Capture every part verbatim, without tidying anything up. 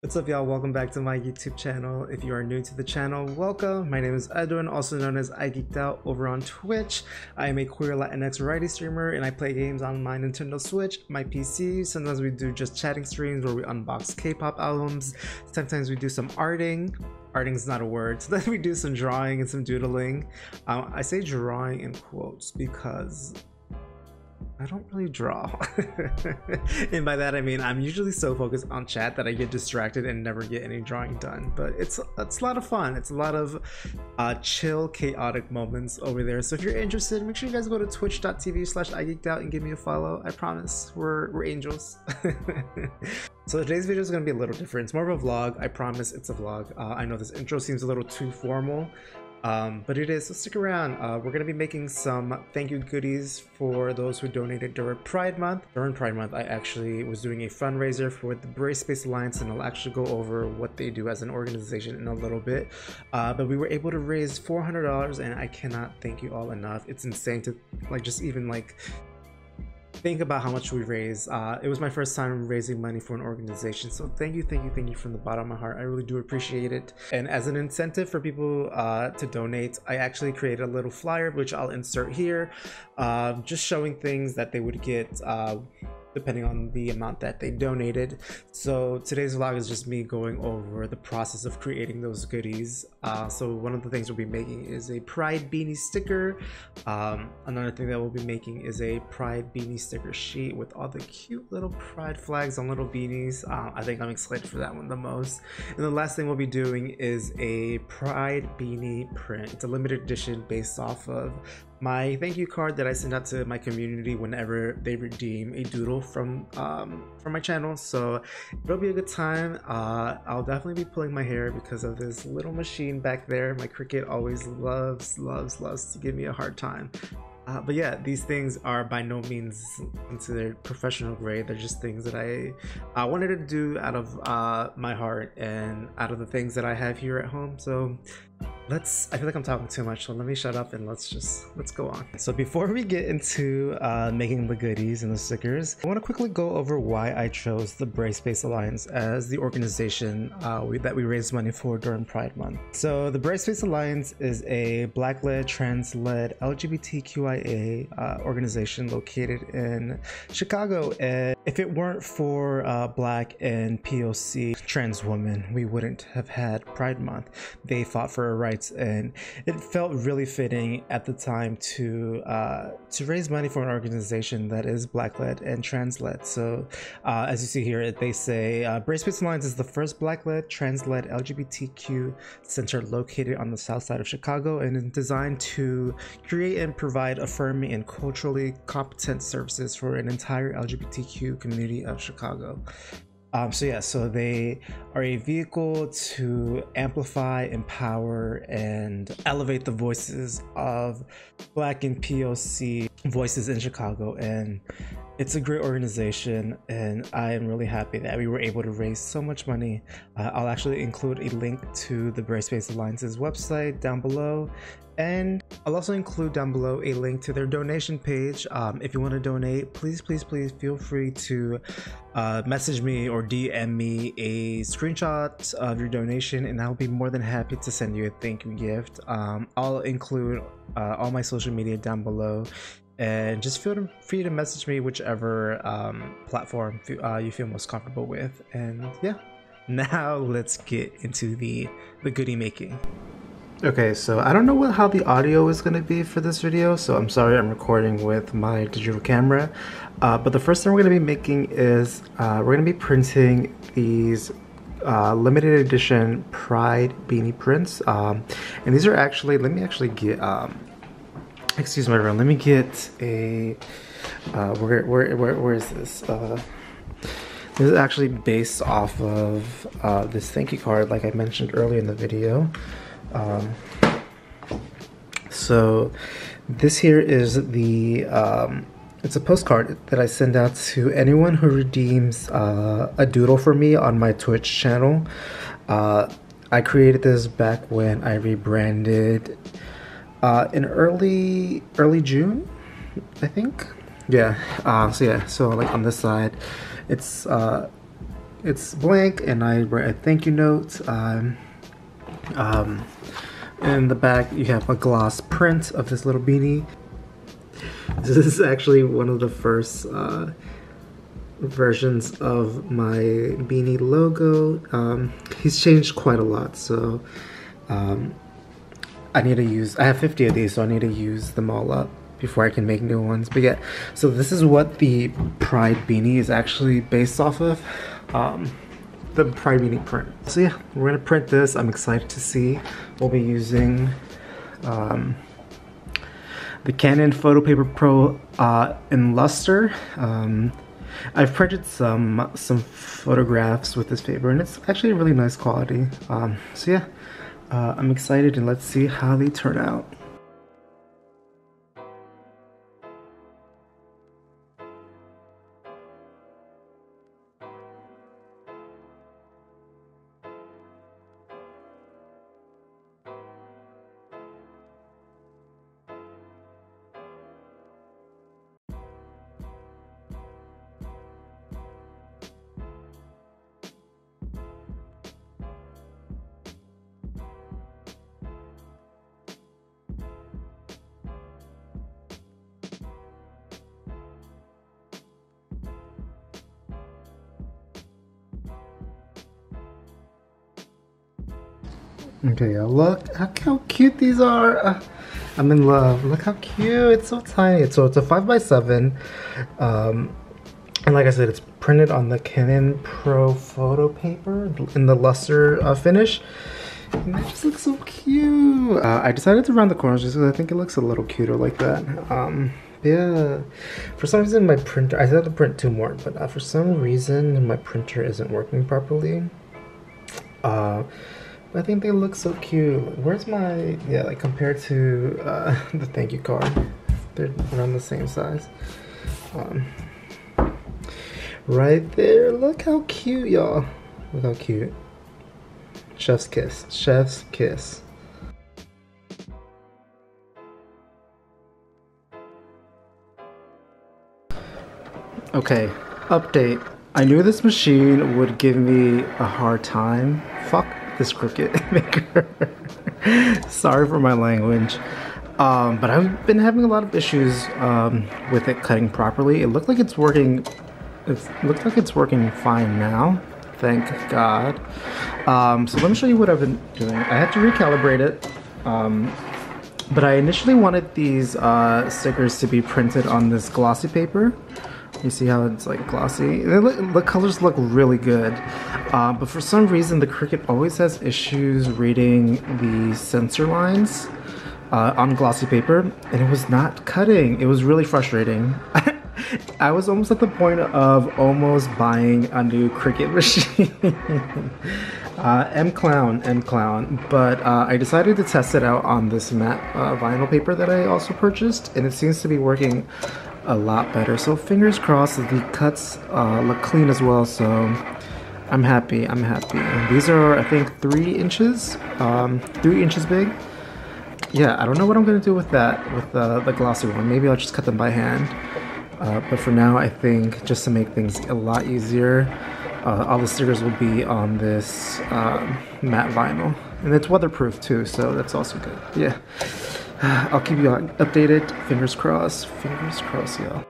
What's up, y'all? Welcome back to my YouTube channel. If you are new to the channel, welcome. My name is Edwin, also known as iGeekedOut over on Twitch. I am a queer Latinx variety streamer, and I play games on my Nintendo Switch, my P C. Sometimes we do just chatting streams where we unbox K-pop albums. Sometimes we do some arting. Arting's not a word. So then we do some drawing and some doodling. Um, I say drawing in quotes because I don't really draw. And by that I mean I'm usually so focused on chat that I get distracted and never get any drawing done. But it's it's a lot of fun. It's a lot of uh, chill, chaotic moments over there. So if you're interested, make sure you guys go to twitch dot t v slash i geeked out and give me a follow. I promise we're we're angels. So today's video is going to be a little different. It's more of a vlog. I promise it's a vlog. Uh, I know this intro seems a little too formal. Um, but it is, so stick around. Uh, we're going to be making some thank you goodies for those who donated during Pride Month. During Pride Month, I actually was doing a fundraiser for the Brave Space Alliance, and I'll actually go over what they do as an organization in a little bit. Uh, but we were able to raise four hundred dollars, and I cannot thank you all enough. It's insane to, like, just even, like, think about how much we raised. Uh, it was my first time raising money for an organization, so thank you, thank you, thank you from the bottom of my heart. I really do appreciate it. And as an incentive for people uh, to donate, I actually created a little flyer, which I'll insert here, uh, just showing things that they would get uh, depending on the amount that they donated. So today's vlog is just me going over the process of creating those goodies. Uh, so one of the things we'll be making is a Pride Beanie sticker. Um, another thing that we'll be making is a Pride Beanie sticker sheet with all the cute little Pride flags on little beanies. Uh, I think I'm excited for that one the most. And the last thing we'll be doing is a Pride Beanie print. It's a limited edition based off of my thank you card that I send out to my community whenever they redeem a doodle from um, from my channel. So it'll be a good time. Uh, I'll definitely be pulling my hair because of this little machine back there. My Cricut always loves, loves, loves to give me a hard time. Uh, but yeah, these things are by no means considered professional grade. They're just things that I uh, wanted to do out of uh, my heart and out of the things that I have here at home. So let's, I feel like I'm talking too much, so let me shut up and let's just, let's go on. So before we get into uh, making the goodies and the stickers, I want to quickly go over why I chose the Brave Space Alliance as the organization uh, we, that we raised money for during Pride Month. So the Brave Space Alliance is a Black-led, trans-led, L G B T Q I A uh, organization located in Chicago. And if it weren't for uh, Black and P O C trans women, we wouldn't have had Pride Month. They fought for rights, and it felt really fitting at the time to uh, to raise money for an organization that is Black-led and trans-led. So uh, as you see here, they say uh, Brave Space Alliance is the first Black-led, trans-led L G B T Q center located on the south side of Chicago and is designed to create and provide affirming and culturally competent services for an entire L G B T Q community of Chicago. Um, so yeah, so they are a vehicle to amplify, empower, and elevate the voices of Black and P O C voices in Chicago. And it's a great organization, and I am really happy that we were able to raise so much money. Uh, I'll actually include a link to the Brave Space Alliance's website down below. And I'll also include down below a link to their donation page. Um, if you want to donate, please, please, please feel free to uh, message me or D M me a screenshot of your donation, and I'll be more than happy to send you a thank you gift. Um, I'll include uh, all my social media down below, and just feel free to message me whichever um, platform uh, you feel most comfortable with. And yeah, now let's get into the, the goodie making. Okay, so I don't know what, how the audio is going to be for this video, so I'm sorry I'm recording with my digital camera. Uh, but the first thing we're going to be making is uh, we're going to be printing these uh, limited edition Pride beanie prints. Um, and these are actually, let me actually get, um, excuse my room, let me get a, uh, where, where, where, where is this? Uh, this is actually based off of uh, this thank you card like I mentioned earlier in the video. Um, so this here is the, um, it's a postcard that I send out to anyone who redeems uh, a doodle for me on my Twitch channel. Uh, I created this back when I rebranded uh, in early, early June, I think. Yeah. Uh, so yeah, so like on this side, it's, uh, it's blank, and I write a thank you note. Um, um, in the back you have a gloss print of this little beanie. This is actually one of the first uh, versions of my beanie logo. Um, he's changed quite a lot, so um, I need to use, I have fifty of these, so I need to use them all up before I can make new ones. But yeah, so this is what the Pride beanie is actually based off of, um, the Pride beanie print. So yeah, we're gonna print this. I'm excited to see. We'll be using um, the Canon Photo Paper Pro uh, in Luster. Um, I've printed some some photographs with this paper, and it's actually a really nice quality. Um, so yeah, uh, I'm excited, and let's see how they turn out. Okay, look how cute these are. Uh, I'm in love. Look how cute. It's so tiny. It's, so it's a five by seven. Um, and like I said, it's printed on the Canon Pro photo paper in the luster uh, finish. And that just looks so cute. Uh, I decided to round the corners just because I think it looks a little cuter like that. Um, yeah. For some reason, my printer, I had to print two more, but uh, for some reason, my printer isn't working properly. Uh, I think they look so cute. Where's my, yeah, like compared to uh, the thank you card, they're around the same size. Um, right there, look how cute, y'all. Look how cute. Chef's kiss, chef's kiss. Okay, update. I knew this machine would give me a hard time. Fuck this Cricut maker. Sorry for my language. Um, but I've been having a lot of issues um, with it cutting properly. It looked like it's working, it's looked like it's working fine now. Thank God. Um, so let me show you what I've been doing. I had to recalibrate it. Um, but I initially wanted these uh, stickers to be printed on this glossy paper. You see how it's like glossy? They look, the colors look really good, uh, but for some reason the Cricut always has issues reading the sensor lines uh, on glossy paper, and it was not cutting. It was really frustrating. I was almost at the point of almost buying a new Cricut machine. uh, M clown, M clown. But uh, I decided to test it out on this matte uh, vinyl paper that I also purchased, and it seems to be working a lot better. So fingers crossed that the cuts uh, look clean as well. So I'm happy. I'm happy. And these are, I think, three inches, um, three inches big. Yeah, I don't know what I'm gonna do with that, with uh, the glossy one. Maybe I'll just cut them by hand. Uh, but for now, I think just to make things a lot easier, uh, all the stickers will be on this um, matte vinyl, and it's weatherproof too. So that's also good. Yeah. I'll keep you updated. Fingers crossed. Fingers crossed, y'all.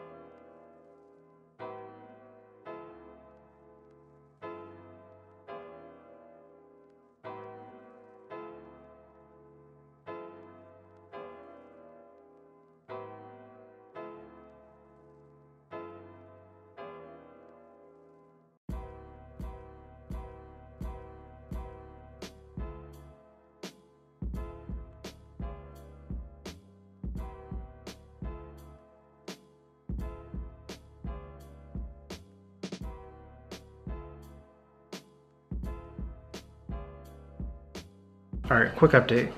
Alright, quick update.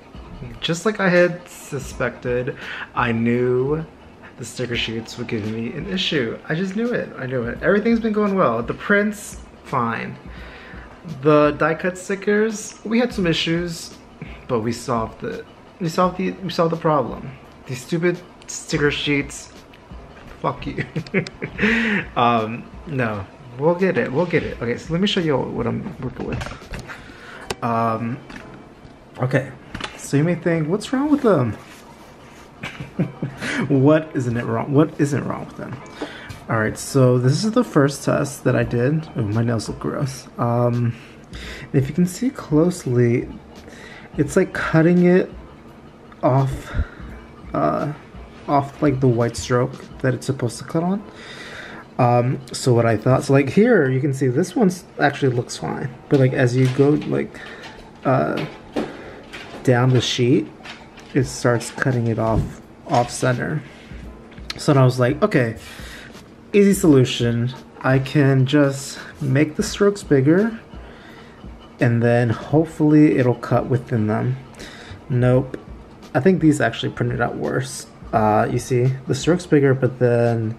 Just like I had suspected, I knew the sticker sheets would give me an issue. I just knew it. I knew it. Everything's been going well. The prints, fine. The die cut stickers, we had some issues, but we solved it. We solved the we solved the problem. These stupid sticker sheets, fuck you. um, no, We'll get it. We'll get it. Okay, so let me show you what I'm working with. Um, okay. So you may think, what's wrong with them? What isn't it wrong? What isn't wrong with them? All right. So this is the first test that I did. Oh, my nails look gross. Um, if you can see closely, it's like cutting it off, uh, off like the white stroke that it's supposed to cut on. Um, so what I thought, so like here you can see this one's actually looks fine, but like as you go like uh, down the sheet, it starts cutting it off off center. So then I was like, okay, easy solution. I can just make the strokes bigger, and then hopefully it'll cut within them. Nope. I think these actually printed out worse. Uh, you see, the strokes bigger, but then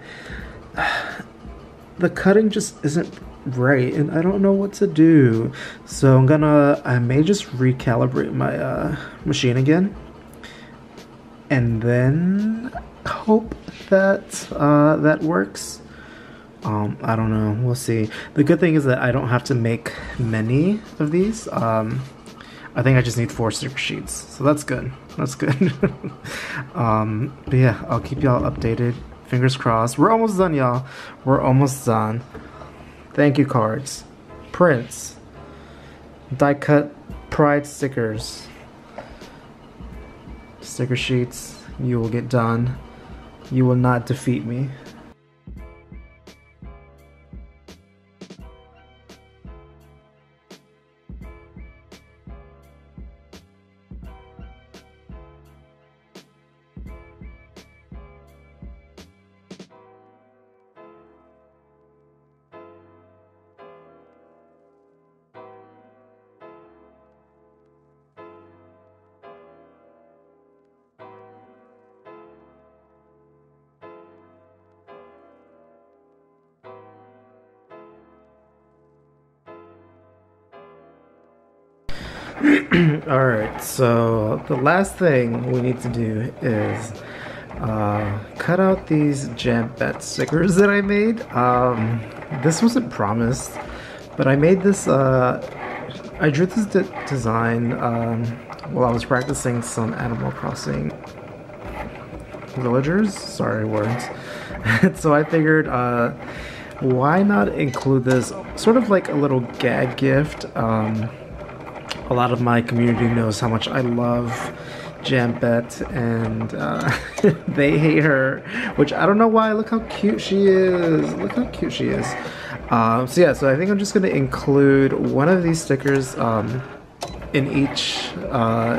uh, the cutting just isn't right, and I don't know what to do. So I'm gonna, I may just recalibrate my uh, machine again, and then hope that uh, that works. Um, I don't know, we'll see. The good thing is that I don't have to make many of these. Um, I think I just need four sticker sheets, so that's good. That's good. um, but yeah, I'll keep y'all updated. Fingers crossed. We're almost done, y'all. We're almost done. Thank you cards, prints, die cut pride stickers, sticker sheets. You will get done. You will not defeat me. Alright, so the last thing we need to do is uh, cut out these Jambette stickers that I made. Um, this wasn't promised, but I made this, uh, I drew this de design um, while I was practicing some Animal Crossing villagers, sorry words. So I figured, uh, why not include this sort of like a little gag gift. Um, A lot of my community knows how much I love Jambette, and uh, they hate her, which I don't know why. Look how cute she is. Look how cute she is. Um, so yeah, so I think I'm just going to include one of these stickers um, in each uh,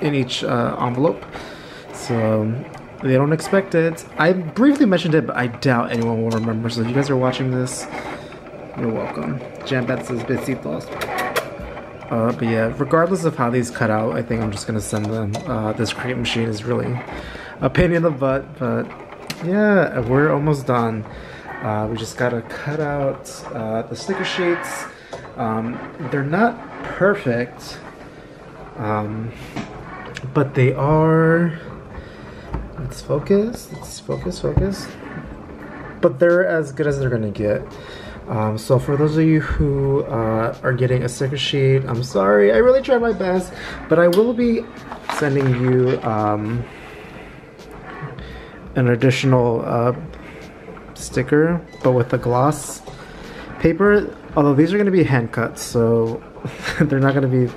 in each uh, envelope. So they don't expect it. I briefly mentioned it, but I doubt anyone will remember. So if you guys are watching this, you're welcome. Jambette says besitos. Uh, but yeah, regardless of how these cut out, I think I'm just gonna send them. Uh, this Cricut machine is really a pain in the butt, but yeah, we're almost done. Uh, we just gotta cut out uh, the sticker sheets. Um, they're not perfect, um, but they are. Let's focus. Let's focus. Focus. But they're as good as they're gonna get. Um, so for those of you who uh, are getting a sticker sheet, I'm sorry, I really tried my best, but I will be sending you um, an additional uh, sticker, but with a gloss paper, although these are going to be hand cut, so they're not going to be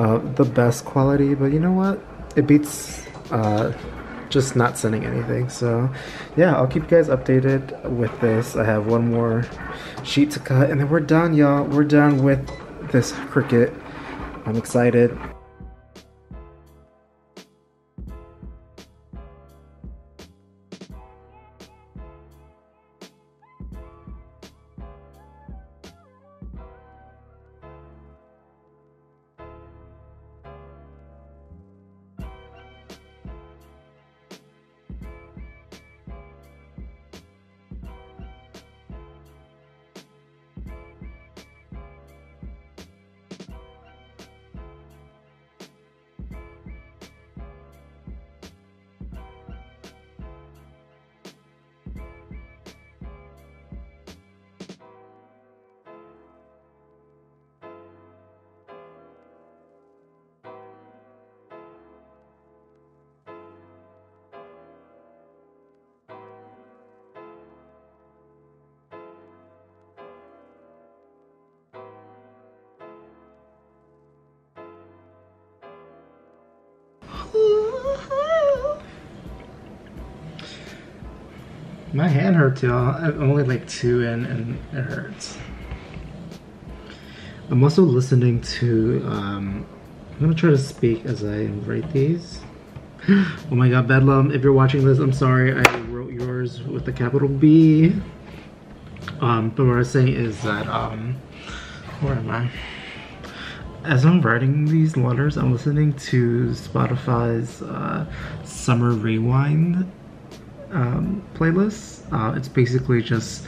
uh, the best quality, but you know what, it beats uh, just not sending anything. So yeah, I'll keep you guys updated with this. I have one more sheet to cut, and then we're done, y'all. We're done with this Cricut. I'm excited. My hand hurts, y'all. I've only like two in and it hurts. I'm also listening to, um, I'm gonna try to speak as I write these. Oh my god, Bedlam, if you're watching this, I'm sorry, I wrote yours with the capital B. Um, but what I was saying is that, um, where am I? As I'm writing these letters, I'm listening to Spotify's uh, Summer Rewind um, playlist. Uh, it's basically just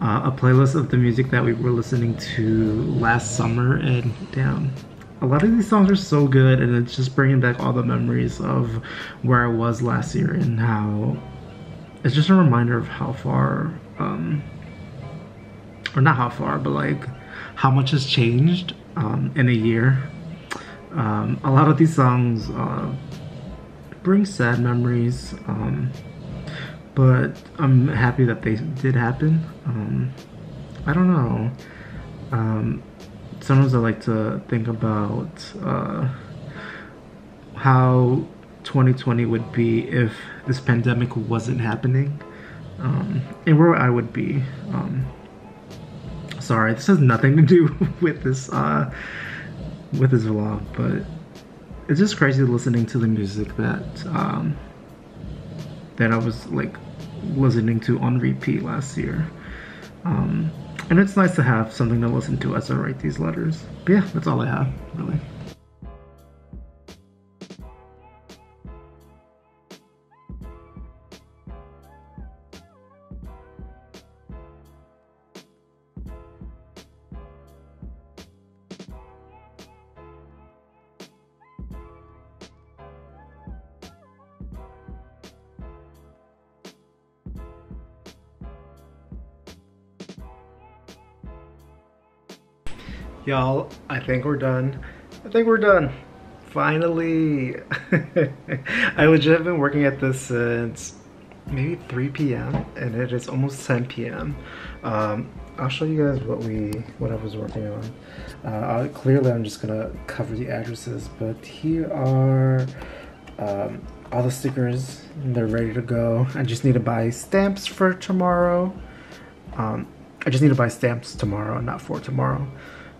uh, a playlist of the music that we were listening to last summer, and damn, a lot of these songs are so good, and it's just bringing back all the memories of where I was last year and how it's just a reminder of how far, um, or not how far, but like how much has changed um, in a year. Um, a lot of these songs uh, bring sad memories, um, but I'm happy that they did happen. Um, I don't know. Um, sometimes I like to think about uh, how twenty twenty would be if this pandemic wasn't happening, um, and where I would be. Um, Sorry, this has nothing to do with this uh, with this vlog, but it's just crazy listening to the music that um, that I was like listening to on repeat last year. Um, and it's nice to have something to listen to as I write these letters. But yeah, that's all I have, really. Y'all, I think we're done. I think we're done. Finally. I legit have been working at this since maybe three P M and it is almost ten P M Um, I'll show you guys what we, what I was working on. Uh, clearly, I'm just gonna cover the addresses, but here are um, all the stickers. They're ready to go. I just need to buy stamps for tomorrow. Um, I just need to buy stamps tomorrow, not for tomorrow.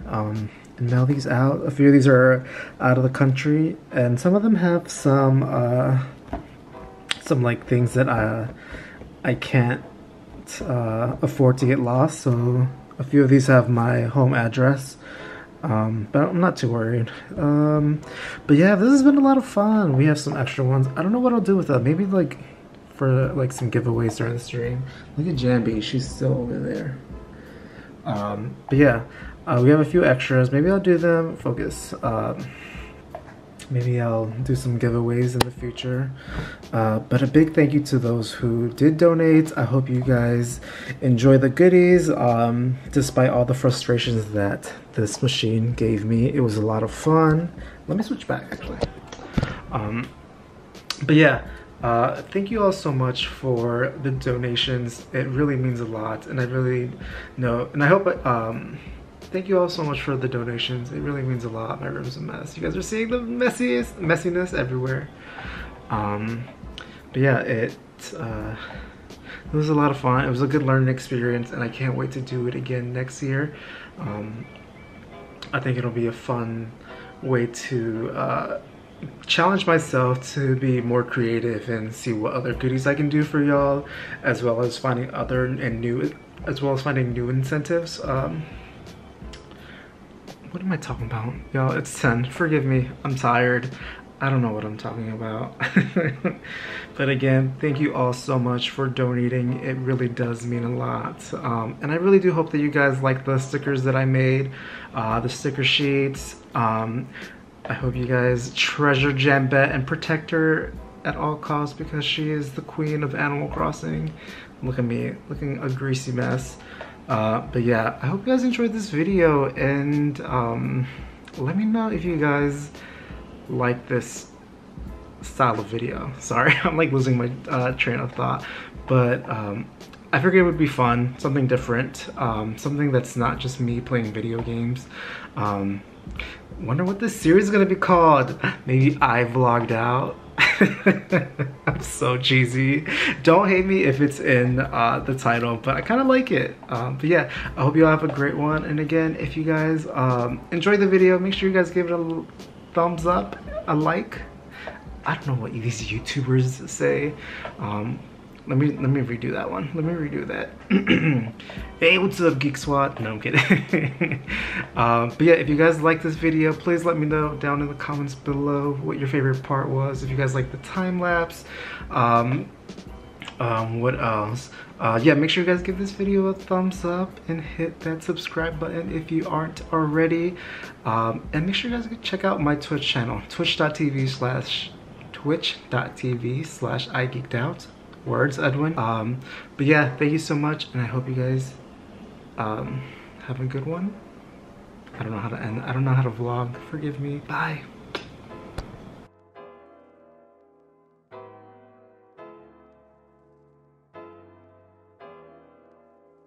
Um, and mail these out. A few of these are out of the country, and some of them have some uh, some like things that I I can't uh, afford to get lost. So a few of these have my home address, um, but I'm not too worried. Um, but yeah, this has been a lot of fun. We have some extra ones. I don't know what I'll do with that. Maybe like for like some giveaways during the stream. Look at Jambi, she's still over there. Um, but yeah. Uh, we have a few extras. Maybe I'll do them. Focus. Um, maybe I'll do some giveaways in the future. Uh, but a big thank you to those who did donate. I hope you guys enjoy the goodies. Um, despite all the frustrations that this machine gave me, it was a lot of fun. Let me switch back, actually. Um, but yeah. Uh, thank you all so much for the donations. It really means a lot. And I really know. And I hope... Um, Thank you all so much for the donations. It really means a lot. My room's a mess. You guys are seeing the messiest messiness everywhere. Um, but yeah, it, uh, it was a lot of fun. It was a good learning experience, and I can't wait to do it again next year. Um, I think it'll be a fun way to uh, challenge myself to be more creative and see what other goodies I can do for y'all, as well as finding other and new, as well as finding new incentives. Um, What am I talking about? Y'all, it's ten. Forgive me. I'm tired. I don't know what I'm talking about. But again, thank you all so much for donating. It really does mean a lot. Um, and I really do hope that you guys like the stickers that I made, uh, the sticker sheets. Um, I hope you guys treasure Jambette and protect her at all costs, because she is the queen of Animal Crossing. Look at me, looking a greasy mess. Uh, but yeah, I hope you guys enjoyed this video, and um, let me know if you guys like this style of video. Sorry, I'm like losing my uh, train of thought, but um, I figured it would be fun, something different, um, something that's not just me playing video games. Um, wonder what this series is gonna be called. Maybe I Vlogged Out. I'm so cheesy. Don't hate me if it's in uh, the title, but I kind of like it. Um, but yeah, I hope you all have a great one. And again, if you guys um, enjoyed the video, make sure you guys give it a thumbs up, a like. I don't know what these YouTubers say. Um, Let me let me redo that one. Let me redo that. Hey, what's up, Geek Squad? No, I'm kidding. um, but yeah, if you guys like this video, please let me know down in the comments below what your favorite part was. If you guys like the time lapse, um, um, what else? Uh, yeah, make sure you guys give this video a thumbs up and hit that subscribe button if you aren't already. Um, and make sure you guys check out my Twitch channel, twitch dot T V slash twitch dot T V slash I geeked out. Words, Edwin. Um, but yeah, thank you so much, and I hope you guys um, have a good one. I don't know how to end. I don't know how to vlog. Forgive me. Bye.